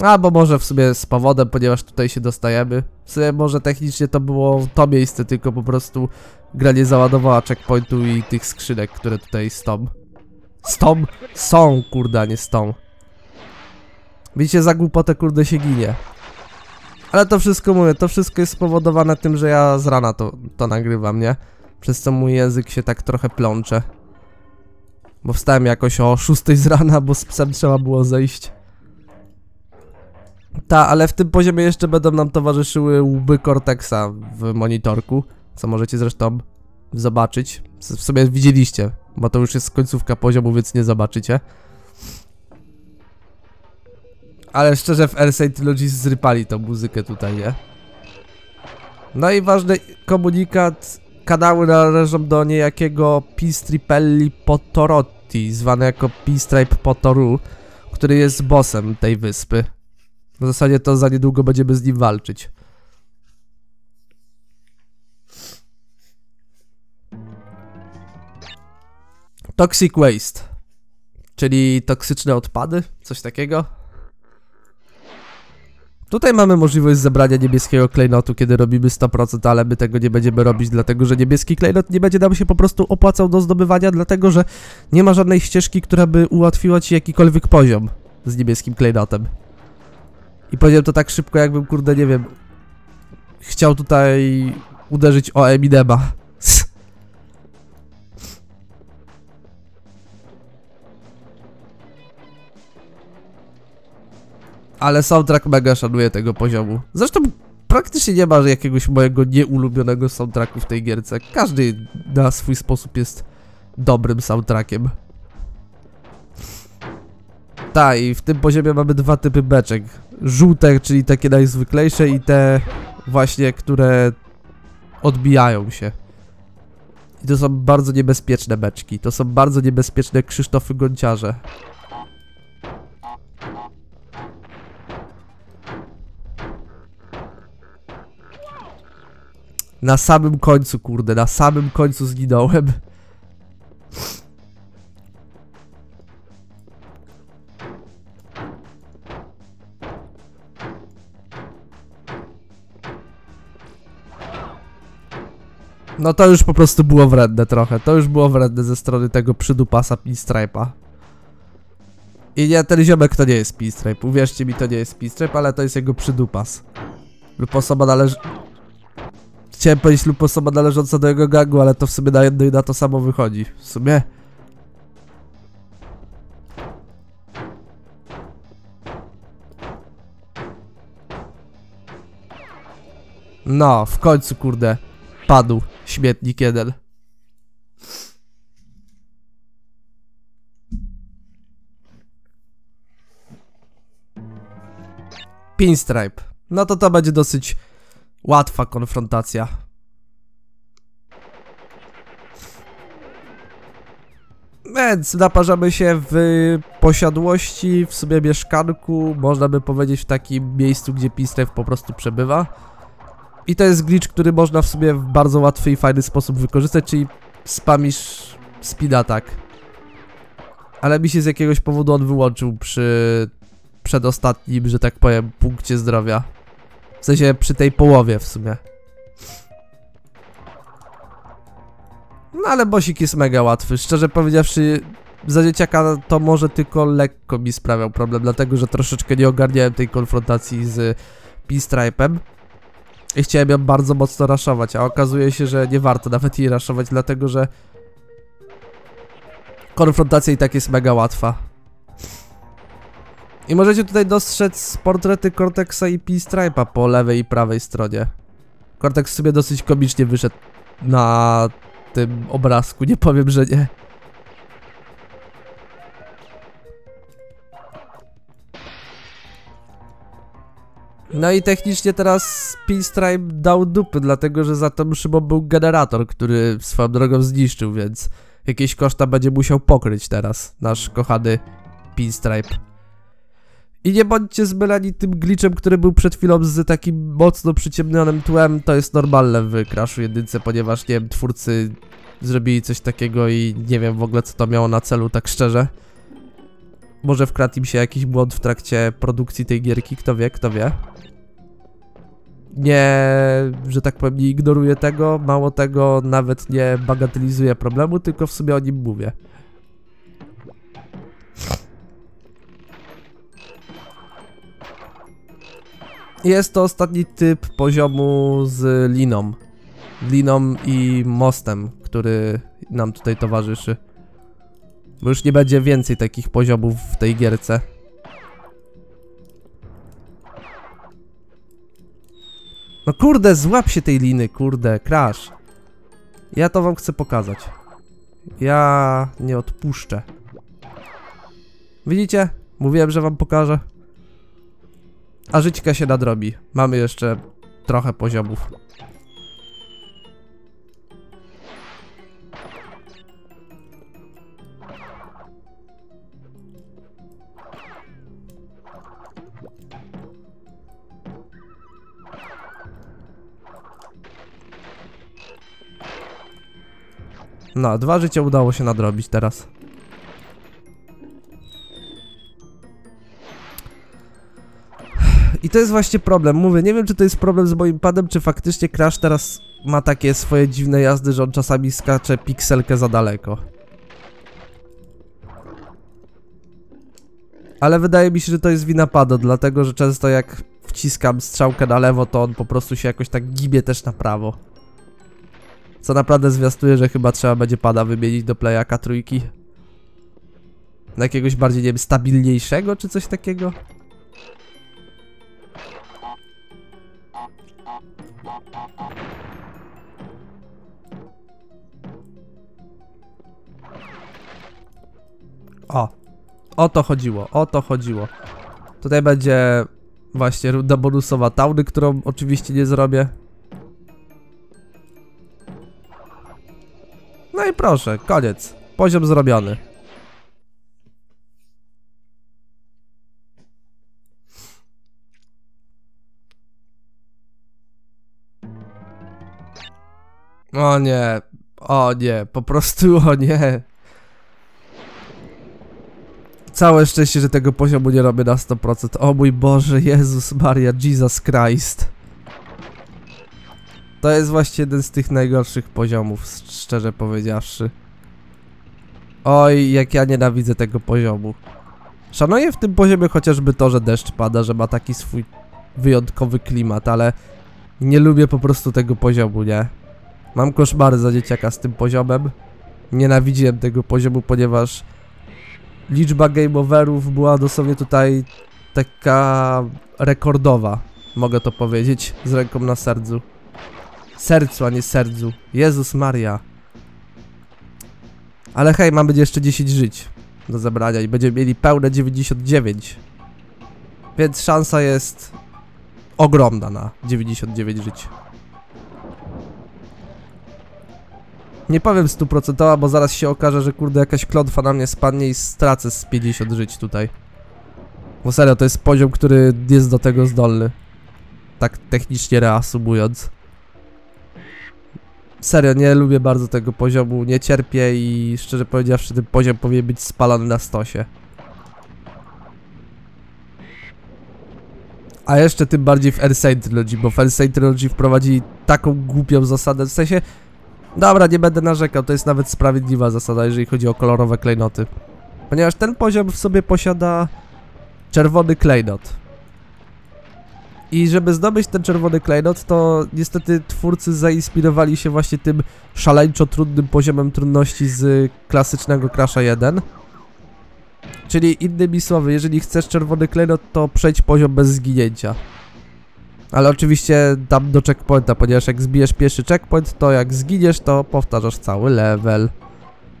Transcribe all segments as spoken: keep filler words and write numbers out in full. Albo może w sumie z powodem, ponieważ tutaj się dostajemy. W sumie może technicznie to było to miejsce, tylko po prostu gra nie załadowała checkpointu i tych skrzynek, które tutaj stą. Stą? Są, kurda, nie stą. Widzicie, za głupotę, kurde, się ginie. Ale to wszystko mówię, to wszystko jest spowodowane tym, że ja z rana to, to nagrywam, nie? Przez co mój język się tak trochę plącze. Bo wstałem jakoś o szóstej z rana, bo z psem trzeba było zejść. Ta, ale w tym poziomie jeszcze będą nam towarzyszyły łby Cortexa w monitorku, co możecie zresztą zobaczyć. W sumie widzieliście, bo to już jest końcówka poziomu, więc nie zobaczycie. Ale szczerze, w N. Sane Trilogy zrypali tą muzykę tutaj, nie? No i ważny komunikat. Kanały należą do niejakiego Pinstripe Potoroo, zwane jako Pinstripe Potoroo, który jest bossem tej wyspy. W zasadzie to za niedługo będziemy z nim walczyć. Toxic Waste, czyli toksyczne odpady, coś takiego. Tutaj mamy możliwość zebrania niebieskiego klejnotu, kiedy robimy sto procent, ale my tego nie będziemy robić, dlatego że niebieski klejnot nie będzie nam się po prostu opłacał do zdobywania, dlatego że nie ma żadnej ścieżki, która by ułatwiła ci jakikolwiek poziom z niebieskim klejnotem. I powiedziałem to tak szybko, jakbym, kurde, nie wiem, chciał tutaj uderzyć o Eminema. Ale soundtrack mega szanuje tego poziomu. Zresztą praktycznie nie ma jakiegoś mojego nieulubionego soundtracku w tej gierce. Każdy na swój sposób jest dobrym soundtrackiem. Tak, i w tym poziomie mamy dwa typy beczek. Żółte, czyli takie najzwyklejsze, i te właśnie, które odbijają się. I to są bardzo niebezpieczne beczki. To są bardzo niebezpieczne Krzysztofy Gąciarze. Na samym końcu, kurde, na samym końcu zginąłem. No to już po prostu było wredne trochę. To już było wredne ze strony tego przydupasa Pinstripe'a. I nie, ten ziomek to nie jest Pinstripe. Uwierzcie mi, to nie jest Pinstripe, ale to jest jego przydupas. Lub osoba należy... Chciałem powiedzieć lub osoba należąca do jego gangu, ale to w sumie na jedno i na to samo wychodzi. W sumie... No, w końcu, kurde, padł śmietnik jeden. Pinstripe. No to to będzie dosyć... łatwa konfrontacja. Więc naparzamy się w posiadłości, w sobie mieszkanku, można by powiedzieć w takim miejscu, gdzie Pinstripe po prostu przebywa. I to jest glitch, który można w sobie w bardzo łatwy i fajny sposób wykorzystać, czyli spamisz speed attack. Ale mi się z jakiegoś powodu on wyłączył przy przedostatnim, że tak powiem, punkcie zdrowia. W sensie przy tej połowie w sumie. No ale bossik jest mega łatwy. Szczerze powiedziawszy, za dzieciaka to może tylko lekko mi sprawiał problem, dlatego że troszeczkę nie ogarniałem tej konfrontacji z Pinstripe'em i chciałem ją bardzo mocno raszować, a okazuje się, że nie warto nawet jej raszować, dlatego że konfrontacja i tak jest mega łatwa. I możecie tutaj dostrzec portrety Cortexa i Pinstripe'a po lewej i prawej stronie. Cortex sobie dosyć komicznie wyszedł na tym obrazku, nie powiem, że nie. No i technicznie teraz Pinstripe dał dupy, dlatego że za tą szybą był generator, który swoją drogą zniszczył, więc jakieś koszta będzie musiał pokryć teraz nasz kochany Pinstripe. I nie bądźcie zmyleni tym glitchem, który był przed chwilą z takim mocno przyciemnionym tłem. To jest normalne w Crashu jedynce, ponieważ nie wiem, twórcy zrobili coś takiego i nie wiem w ogóle co to miało na celu, tak szczerze. Może wkradł im się jakiś błąd w trakcie produkcji tej gierki, kto wie, kto wie. Nie, że tak powiem, nie ignoruję tego, mało tego, nawet nie bagatelizuję problemu, tylko w sumie o nim mówię. Jest to ostatni typ poziomu z liną. Liną i mostem, który nam tutaj towarzyszy. Bo już nie będzie więcej takich poziomów w tej gierce. No kurde, złap się tej liny, kurde, Crash. Ja to wam chcę pokazać. Ja nie odpuszczę. Widzicie? Mówiłem, że wam pokażę. A żyćka się nadrobi. Mamy jeszcze trochę poziomów. No, dwa życia udało się nadrobić teraz. I to jest właśnie problem, mówię, nie wiem czy to jest problem z moim padem, czy faktycznie Crash teraz ma takie swoje dziwne jazdy, że on czasami skacze pikselkę za daleko. Ale wydaje mi się, że to jest wina pada, dlatego że często jak wciskam strzałkę na lewo, to on po prostu się jakoś tak gibie też na prawo. Co naprawdę zwiastuje, że chyba trzeba będzie pada wymienić do playaka trójki. Na jakiegoś bardziej, nie wiem, stabilniejszego czy coś takiego? O, o to chodziło, o to chodziło. Tutaj będzie właśnie runda bonusowa tauny, którą oczywiście nie zrobię. No i proszę, koniec. Poziom zrobiony. O nie, o nie, po prostu o nie. Całe szczęście, że tego poziomu nie robię na sto procent. O mój Boże, Jezus Maria, Jesus Christ. To jest właśnie jeden z tych najgorszych poziomów, szczerze powiedziawszy. Oj, jak ja nienawidzę tego poziomu. Szanuję w tym poziomie chociażby to, że deszcz pada, że ma taki swój wyjątkowy klimat, ale nie lubię po prostu tego poziomu, nie? Mam koszmary za dzieciaka z tym poziomem. Nienawidziłem tego poziomu, ponieważ liczba game overów była dosłownie tutaj taka rekordowa, mogę to powiedzieć, z ręką na sercu. Sercu, a nie sercu. Jezus Maria. Ale hej, mamy jeszcze dziesięć żyć do zabrania i będziemy mieli pełne dziewięćdziesiąt dziewięć. Więc szansa jest ogromna na dziewięćdziesiąt dziewięć żyć. Nie powiem sto procent, bo zaraz się okaże, że kurde jakaś klątwa na mnie spadnie i stracę z pięćdziesiąt żyć tutaj. Bo serio, to jest poziom, który jest do tego zdolny. Tak technicznie reasumując. Serio, nie lubię bardzo tego poziomu, nie cierpię i szczerze powiedziawszy ten poziom powinien być spalany na stosie. A jeszcze tym bardziej w N. Sane Trilogy, bo w N. Sane Trilogy wprowadzili taką głupią zasadę, w sensie... Dobra, nie będę narzekał, to jest nawet sprawiedliwa zasada, jeżeli chodzi o kolorowe klejnoty. Ponieważ ten poziom w sobie posiada czerwony klejnot. I żeby zdobyć ten czerwony klejnot, to niestety twórcy zainspirowali się właśnie tym szaleńczo trudnym poziomem trudności z klasycznego Crasha jeden. Czyli innymi słowy, jeżeli chcesz czerwony klejnot, to przejdź poziom bez zginięcia. Ale oczywiście tam do checkpointa, ponieważ jak zbijesz pierwszy checkpoint, to jak zginiesz, to powtarzasz cały level.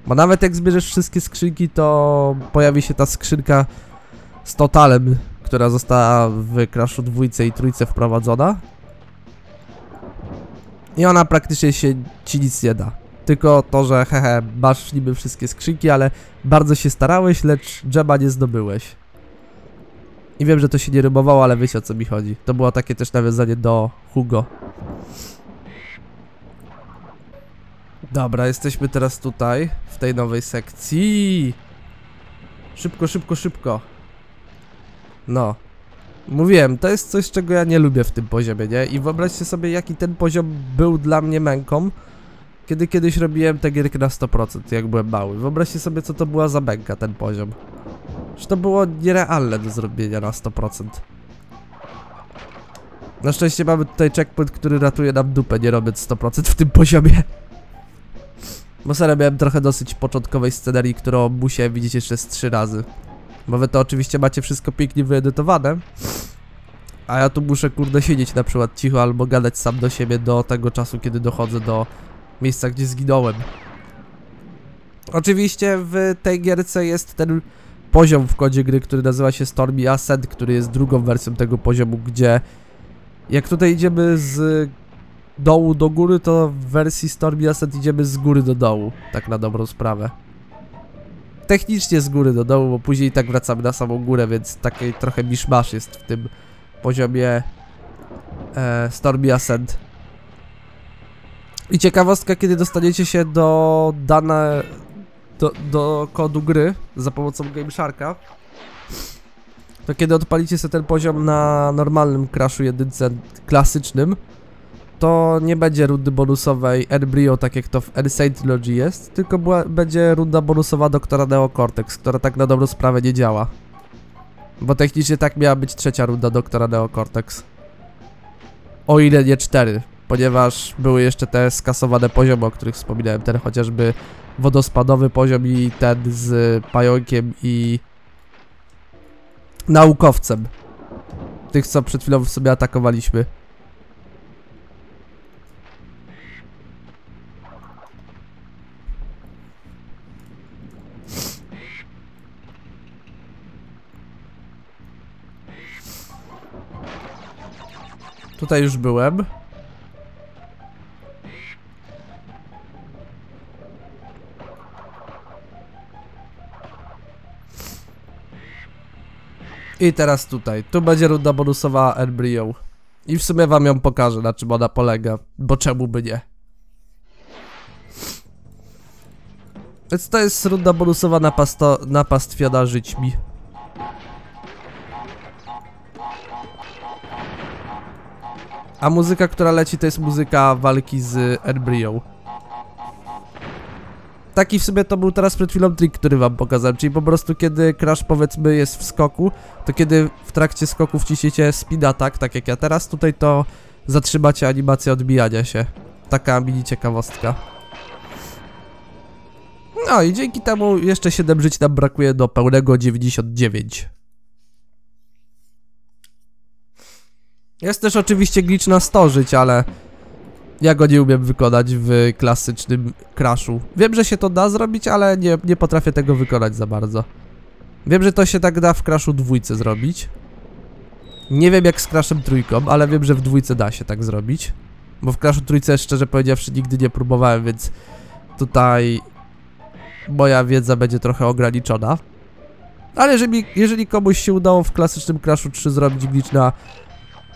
Bo nawet jak zbierzesz wszystkie skrzynki, to pojawi się ta skrzynka z totalem, która została w Crashu dwójce i trójce wprowadzona. I ona praktycznie się ci nic nie da. Tylko to, że hehe, masz niby wszystkie skrzynki, ale bardzo się starałeś, lecz dżema nie zdobyłeś. I wiem, że to się nie rymowało, ale wiecie o co mi chodzi. To było takie też nawiązanie do Hugo. Dobra, jesteśmy teraz tutaj, w tej nowej sekcji. Szybko, szybko, szybko. No. Mówiłem, to jest coś, czego ja nie lubię w tym poziomie, nie? I wyobraźcie sobie, jaki ten poziom był dla mnie męką, kiedy kiedyś robiłem te gierki na sto procent, jak byłem mały. Wyobraźcie sobie, co to była za męka, ten poziom. Że to było nierealne do zrobienia na sto procent. Na szczęście mamy tutaj checkpoint, który ratuje nam dupę, nie robiąc sto procent w tym poziomie. Bo serio miałem trochę dosyć początkowej scenerii, którą musiałem widzieć jeszcze z trzy razy. Bo wy to oczywiście macie wszystko pięknie wyedytowane, a ja tu muszę kurde siedzieć na przykład cicho albo gadać sam do siebie do tego czasu, kiedy dochodzę do miejsca, gdzie zginąłem. Oczywiście w tej gierce jest ten poziom w kodzie gry, który nazywa się Stormy Ascent, który jest drugą wersją tego poziomu, gdzie jak tutaj idziemy z dołu do góry, to w wersji Stormy Ascent idziemy z góry do dołu, tak na dobrą sprawę. Technicznie z góry do dołu, bo później tak wracamy na samą górę, więc taki trochę miszmasz jest w tym poziomie e, Stormy Ascent. I ciekawostka, kiedy dostaniecie się do dane, do, do kodu gry za pomocą GameSharka, to kiedy odpalicie sobie ten poziom na normalnym Crashu jedynce klasycznym, to nie będzie rundy bonusowej Airbrio, tak jak to w N. Sane Trilogy jest, tylko była, będzie runda bonusowa doktora Neo Cortex, która tak na dobrą sprawę nie działa. Bo technicznie tak miała być trzecia runda doktora Neo Cortex. O ile nie cztery, ponieważ były jeszcze te skasowane poziomy, o których wspominałem, ten chociażby wodospadowy poziom i ten z pająkiem i naukowcem. Tych, co przed chwilą w sobie atakowaliśmy. Tutaj już byłem. I teraz tutaj. Tu będzie runda bonusowa Airbrio. I w sumie wam ją pokażę, na czym ona polega. Bo czemu by nie? Więc to jest runda bonusowa napastwiona żyćmi. A muzyka, która leci, to jest muzyka walki z Airbrio. Taki w sumie to był teraz przed chwilą trik, który wam pokazałem, czyli po prostu kiedy Crash, powiedzmy, jest w skoku, to kiedy w trakcie skoku wciśniecie speed attack, tak jak ja teraz tutaj, to zatrzymacie animację odbijania się. Taka mini ciekawostka. No i dzięki temu jeszcze siedem żyć nam brakuje do pełnego dziewięćdziesiąt dziewięć. Jest też oczywiście glitch na sto żyć, ale ja go nie umiem wykonać w klasycznym Crashu. Wiem, że się to da zrobić, ale nie, nie potrafię tego wykonać za bardzo. Wiem, że to się tak da w Crashu dwójce zrobić. Nie wiem jak z Crashem trójką, ale wiem, że w dwójce da się tak zrobić. Bo w Crashu trójce, szczerze powiedziawszy, nigdy nie próbowałem, więc tutaj moja wiedza będzie trochę ograniczona. Ale jeżeli, jeżeli komuś się udało w klasycznym Crashu trzy zrobić glitch na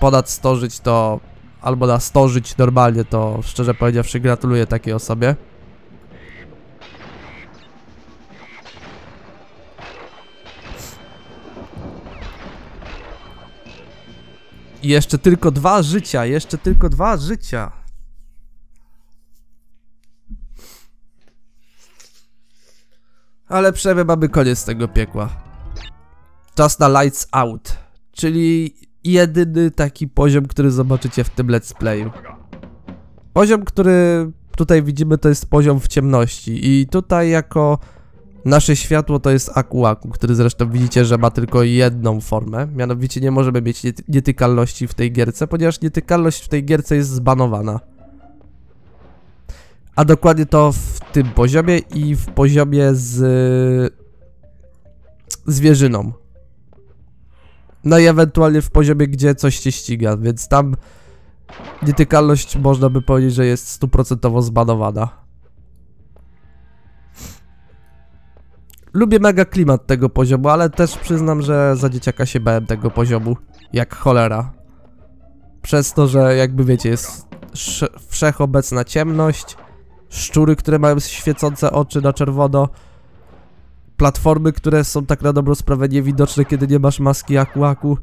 ponad sto żyć, to albo na sto żyć normalnie, to szczerze powiedziawszy gratuluję takiej osobie. I jeszcze tylko dwa życia, jeszcze tylko dwa życia. Ale przynajmniej mamy koniec tego piekła. Czas na Lights Out, czyli jedyny taki poziom, który zobaczycie w tym let's playu. Poziom, który tutaj widzimy, to jest poziom w ciemności i tutaj jako nasze światło to jest Aku Aku, który zresztą widzicie, że ma tylko jedną formę, mianowicie nie możemy mieć nietykalności w tej gierce, ponieważ nietykalność w tej gierce jest zbanowana. A dokładnie to w tym poziomie i w poziomie z zwierzyną. No i ewentualnie w poziomie, gdzie coś cię ściga, więc tam nietykalność można by powiedzieć, że jest stuprocentowo zbanowana. Lubię mega klimat tego poziomu, ale też przyznam, że za dzieciaka się bałem tego poziomu jak cholera. Przez to, że jakby wiecie, jest wszechobecna ciemność, szczury, które mają świecące oczy na czerwono. platformy, które są tak na dobrą sprawę niewidoczne, kiedy nie masz maski Aku Aku.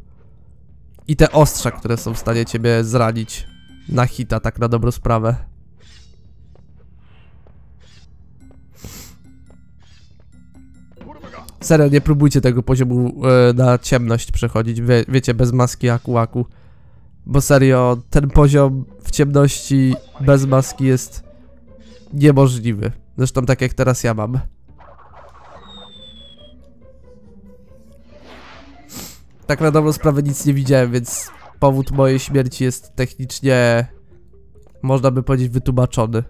I te ostrza, które są w stanie ciebie zranić na hita, tak na dobrą sprawę. Serio, nie próbujcie tego poziomu yy, na ciemność przechodzić, Wie, wiecie, bez maski Aku Aku. Bo serio, ten poziom w ciemności bez maski jest niemożliwy. Zresztą tak jak teraz ja mam. Tak na dobrą sprawę nic nie widziałem, więc powód mojej śmierci jest technicznie, można by powiedzieć, wytłumaczony.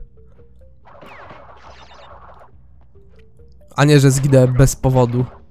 A nie, że zginęłem bez powodu.